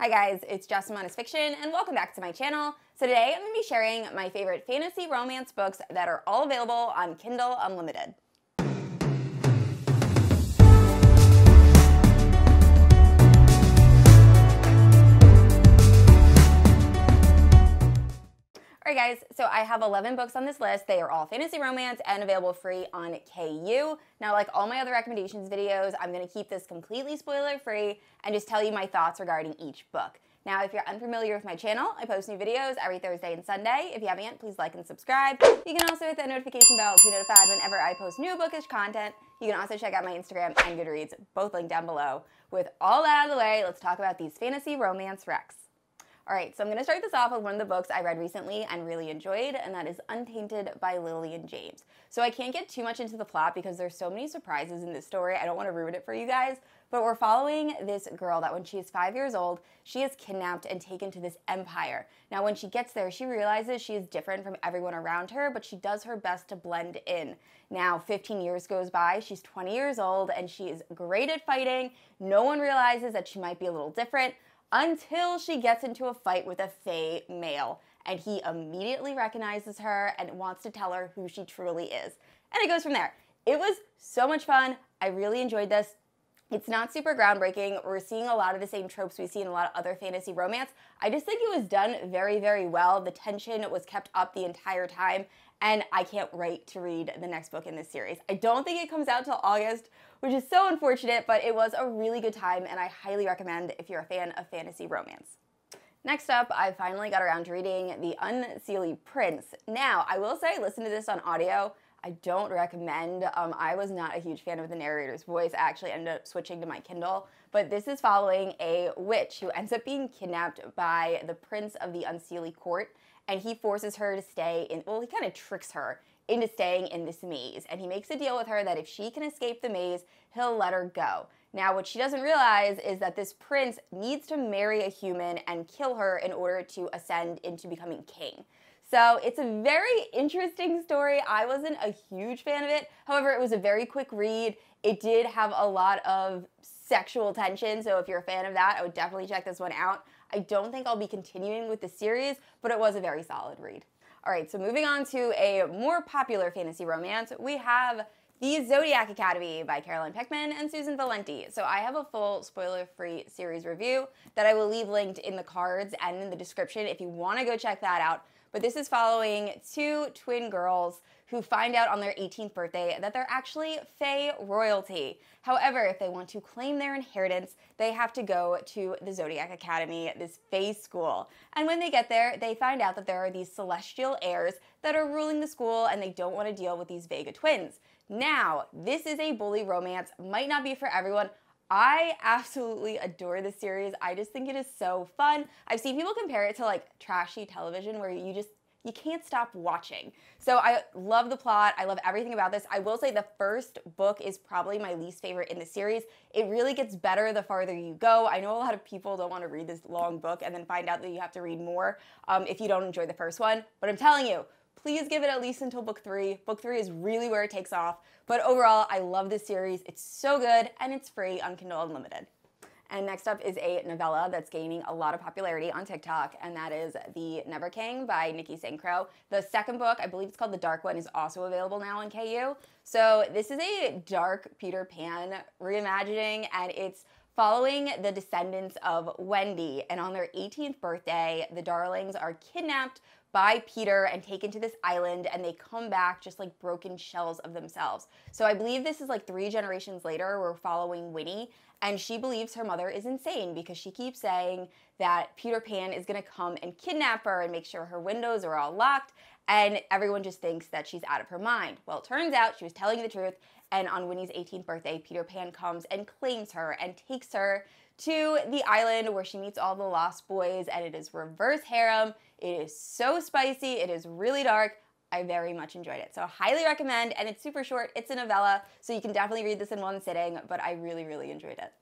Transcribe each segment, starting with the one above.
Hi guys, it's Just Amount Fiction and welcome back to my channel. So today I'm going to be sharing my favorite fantasy romance books that are all available on Kindle Unlimited. Alright guys, so I have 11 books on this list. They are all fantasy romance and available free on KU. Now, like all my other recommendations videos, I'm going to keep this completely spoiler-free and just tell you my thoughts regarding each book. Now, if you're unfamiliar with my channel, I post new videos every Thursday and Sunday. If you haven't yet, please like and subscribe. You can also hit that notification bell to be notified whenever I post new bookish content. You can also check out my Instagram and Goodreads, both linked down below. With all that out of the way, let's talk about these fantasy romance recs. Alright, so I'm going to start this off with one of the books I read recently and really enjoyed, and that is Untainted by Lillian James. So I can't get too much into the plot because there's so many surprises in this story, I don't want to ruin it for you guys, but we're following this girl that when she is 5 years old, she is kidnapped and taken to this empire. Now when she gets there, she realizes she is different from everyone around her, but she does her best to blend in. Now 15 years goes by, she's 20 years old, and she is great at fighting. No one realizes that she might be a little different, until she gets into a fight with a fae male, and he immediately recognizes her and wants to tell her who she truly is. And it goes from there. It was so much fun. I really enjoyed this. It's not super groundbreaking. We're seeing a lot of the same tropes we see in a lot of other fantasy romance. I just think it was done very, very well. The tension was kept up the entire time, and I can't wait to read the next book in this series. I don't think it comes out till August, which is so unfortunate, but it was a really good time and I highly recommend if you're a fan of fantasy romance. Next up, I finally got around to reading The Unseelie Prince. Now, I will say, listen to this on audio. I don't recommend. I was not a huge fan of the narrator's voice. I actually ended up switching to my Kindle. But this is following a witch who ends up being kidnapped by the prince of the Unseelie court, and he forces her to stay in, well, he kind of tricks her into staying in this maze, and he makes a deal with her that if she can escape the maze, he'll let her go. Now, what she doesn't realize is that this prince needs to marry a human and kill her in order to ascend into becoming king. So it's a very interesting story. I wasn't a huge fan of it. However, it was a very quick read. It did have a lot of sexual tension, so if you're a fan of that, I would definitely check this one out. I don't think I'll be continuing with the series, but it was a very solid read. All right, so moving on to a more popular fantasy romance, we have The Zodiac Academy by Caroline Peckham and Susan Valenti. So I have a full spoiler-free series review that I will leave linked in the cards and in the description if you want to go check that out. But this is following two twin girls who find out on their 18th birthday that they're actually fae royalty. However, if they want to claim their inheritance, they have to go to the Zodiac Academy, this fae school. And when they get there, they find out that there are these celestial heirs that are ruling the school and they don't want to deal with these Vega twins. Now, this is a bully romance, might not be for everyone. I absolutely adore this series. I just think it is so fun. I've seen people compare it to like trashy television where you can't stop watching. So I love the plot. I love everything about this. I will say the first book is probably my least favorite in the series. It really gets better the farther you go. I know a lot of people don't want to read this long book and then find out that you have to read more if you don't enjoy the first one, but I'm telling you, please give it at least until book three. Book three is really where it takes off. But overall, I love this series. It's so good, and it's free on Kindle Unlimited. And next up is a novella that's gaining a lot of popularity on TikTok, and that is The Never King by Nikki St. Crowe. The second book, I believe it's called The Dark One, is also available now on KU. So this is a dark Peter Pan reimagining, and it's following the descendants of Wendy. And on their 18th birthday, the darlings are kidnapped by Peter and taken to this island, and they come back just like broken shells of themselves. So I believe this is like 3 generations later. We're following Winnie, and she believes her mother is insane because she keeps saying that Peter Pan is gonna come and kidnap her and make sure her windows are all locked, and everyone just thinks that she's out of her mind. Well, it turns out she was telling the truth, and on Winnie's 18th birthday, Peter Pan comes and claims her and takes her to the island where she meets all the lost boys, and it is reverse harem. It is so spicy. It is really dark. I very much enjoyed it. So I highly recommend, and it's super short. It's a novella, so you can definitely read this in one sitting, but I really, really enjoyed it.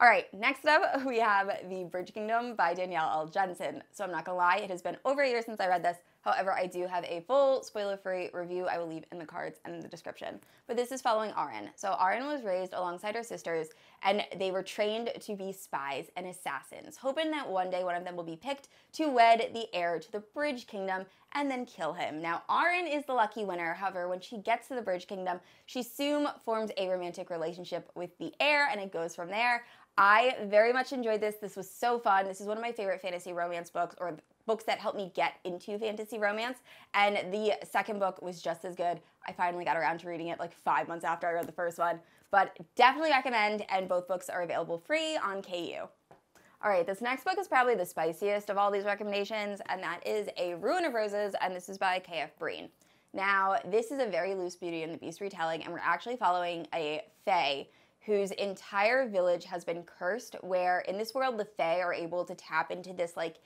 All right, next up, we have The Bridge Kingdom by Danielle L. Jensen. So I'm not gonna lie, it has been over a year since I read this. However, I do have a full spoiler-free review I will leave in the cards and in the description. But this is following Auren. So Auren was raised alongside her sisters, and they were trained to be spies and assassins, hoping that one day one of them will be picked to wed the heir to the Bridge Kingdom and then kill him. Now, Auren is the lucky winner. However, when she gets to the Bridge Kingdom, she soon forms a romantic relationship with the heir, and it goes from there. I very much enjoyed this. This was so fun. This is one of my favorite fantasy romance books, or books that helped me get into fantasy romance, and the second book was just as good. I finally got around to reading it like 5 months after I read the first one, but definitely recommend, and both books are available free on KU. All right, this next book is probably the spiciest of all these recommendations, and that is A Ruin of Roses, and this is by K.F. Breene. Now, this is a very loose Beauty and the Beast retelling, and we're actually following a fae whose entire village has been cursed, where in this world the fae are able to tap into this like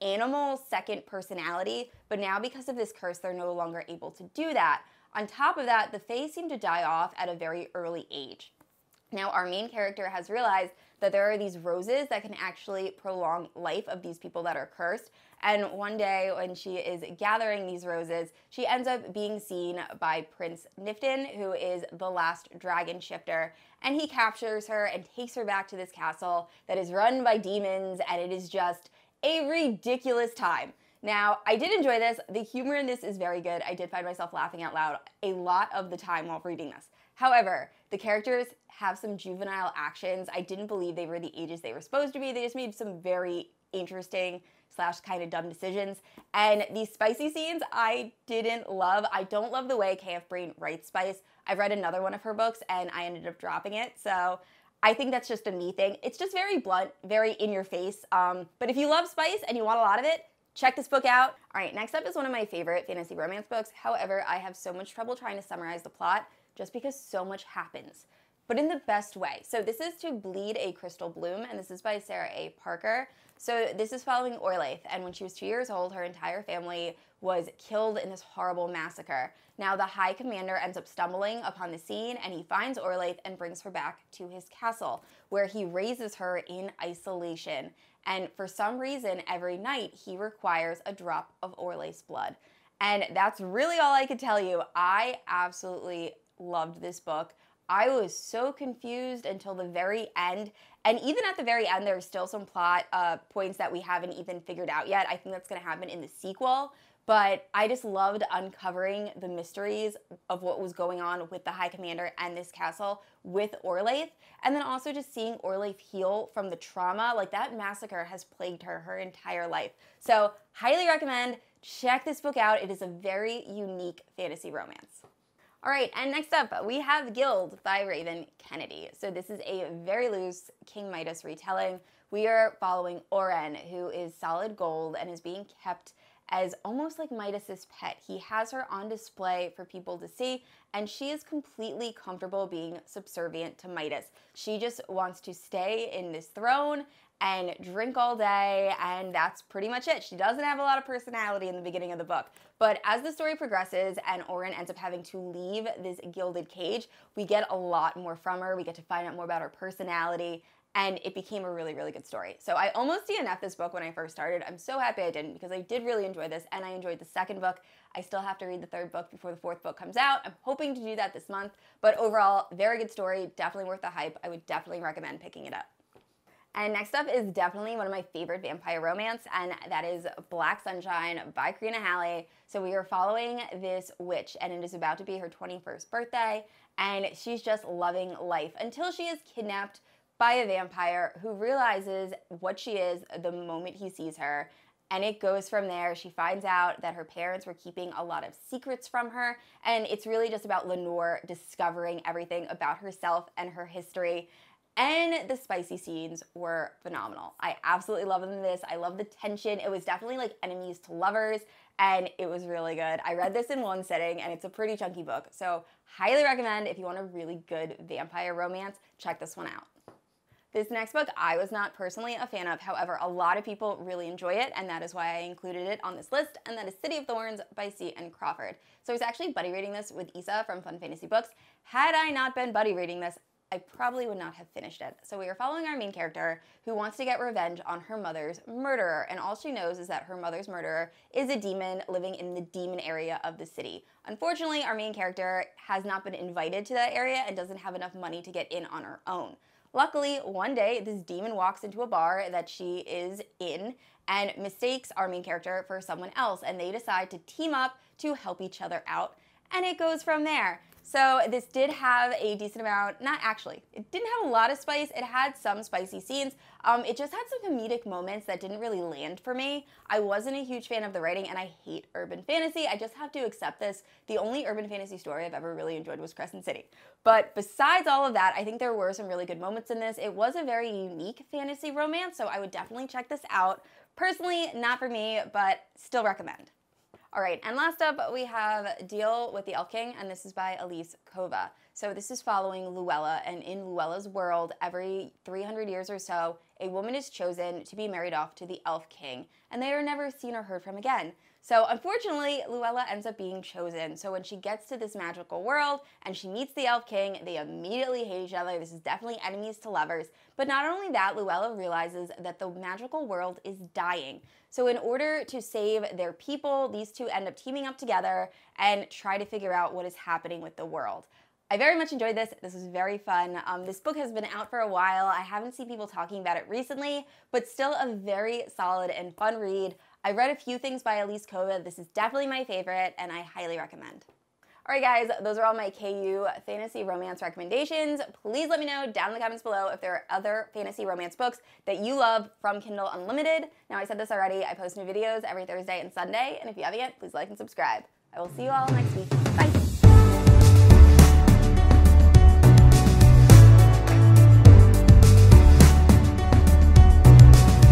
animal second personality, but now because of this curse they're no longer able to do that. On top of that, the fae seem to die off at a very early age. Now, our main character has realized that there are these roses that can actually prolong life of these people that are cursed, and one day when she is gathering these roses, she ends up being seen by Prince Nifton, who is the last dragon shifter, and he captures her and takes her back to this castle that is run by demons, and it is just a ridiculous time. Now, I did enjoy this. The humor in this is very good. I did find myself laughing out loud a lot of the time while reading this. However, the characters have some juvenile actions. I didn't believe they were the ages they were supposed to be. They just made some very interesting / kind of dumb decisions. And these spicy scenes I didn't love. I don't love the way K.F. Breene writes spice. I've read another one of her books and I ended up dropping it. So I think that's just a me thing. It's just very blunt, very in your face. But if you love spice and you want a lot of it, check this book out. All right, next up is one of my favorite fantasy romance books. However, I have so much trouble trying to summarize the plot just because so much happens, but in the best way. So this is To Bleed a Crystal Bloom, and this is by Sarah A. Parker. So this is following Orlaith, and when she was 2 years old, her entire family was killed in this horrible massacre. Now, the High Commander ends up stumbling upon the scene, and he finds Orlaith and brings her back to his castle, where he raises her in isolation. And for some reason, every night, he requires a drop of Orlaith's blood. And that's really all I could tell you. I absolutely loved this book. I was so confused until the very end, and even at the very end there's still some plot points that we haven't even figured out yet. I think that's going to happen in the sequel, but I just loved uncovering the mysteries of what was going on with the High Commander and this castle with Orlaith, and then also just seeing Orlaith heal from the trauma. Like, that massacre has plagued her entire life. So highly recommend. Check this book out. It is a very unique fantasy romance. All right, and next up, we have Gild by Raven Kennedy. So this is a very loose King Midas retelling. We are following Auren, who is solid gold and is being kept as almost like Midas's pet. He has her on display for people to see, and she is completely comfortable being subservient to Midas. She just wants to stay in this throne and drink all day, and that's pretty much it. She doesn't have a lot of personality in the beginning of the book. But as the story progresses and Auren ends up having to leave this gilded cage, we get a lot more from her. We get to find out more about her personality, and it became a really, really good story. So I almost DNF'd this book when I first started. I'm so happy I didn't, because I did really enjoy this, and I enjoyed the second book. I still have to read the third book before the fourth book comes out. I'm hoping to do that this month, but overall, very good story, definitely worth the hype. I would definitely recommend picking it up. And next up is definitely one of my favorite vampire romance, and that is Black Sunshine by Karina Halle. So we are following this witch, and it is about to be her 21st birthday, and she's just loving life until she is kidnapped by a vampire who realizes what she is the moment he sees her. And it goes from there. She finds out that her parents were keeping a lot of secrets from her, and it's really just about Lenore discovering everything about herself and her history. And the spicy scenes were phenomenal. I absolutely love this. I love the tension. It was definitely like enemies to lovers, and it was really good. I read this in one sitting, and it's a pretty chunky book. So highly recommend if you want a really good vampire romance, check this one out. This next book I was not personally a fan of. However, a lot of people really enjoy it, and that is why I included it on this list, and that is City of Thorns by C. N. Crawford. So I was actually buddy reading this with Isa from Fun Fantasy Books. Had I not been buddy reading this, I probably would not have finished it. So we are following our main character who wants to get revenge on her mother's murderer, and all she knows is that her mother's murderer is a demon living in the demon area of the city. Unfortunately, our main character has not been invited to that area and doesn't have enough money to get in on her own. Luckily, one day this demon walks into a bar that she is in and mistakes our main character for someone else, and they decide to team up to help each other out, and it goes from there. So this did have a decent amount, not actually, it didn't have a lot of spice, it had some spicy scenes, it just had some comedic moments that didn't really land for me. I wasn't a huge fan of the writing, and I hate urban fantasy, I just have to accept this. The only urban fantasy story I've ever really enjoyed was Crescent City. But besides all of that, I think there were some really good moments in this. It was a very unique fantasy romance, so I would definitely check this out. Personally, not for me, but still recommend. All right, and last up, we have Deal with the Elf King, and this is by Elise Kova. So this is following Luella, and in Luella's world, every 300 years or so, a woman is chosen to be married off to the Elf King, and they are never seen or heard from again. So unfortunately, Luella ends up being chosen. So when she gets to this magical world and she meets the Elf King, they immediately hate each other. This is definitely enemies to lovers. But not only that, Luella realizes that the magical world is dying. So in order to save their people, these two end up teaming up together and try to figure out what is happening with the world. I very much enjoyed this. This was very fun. This book has been out for a while. I haven't seen people talking about it recently, but still a very solid and fun read. I read a few things by Elise Kova. This is definitely my favorite, and I highly recommend. All right, guys, those are all my KU fantasy romance recommendations. Please let me know down in the comments below if there are other fantasy romance books that you love from Kindle Unlimited. Now, I said this already. I post new videos every Thursday and Sunday, and if you haven't yet, please like and subscribe. I will see you all next week. Bye.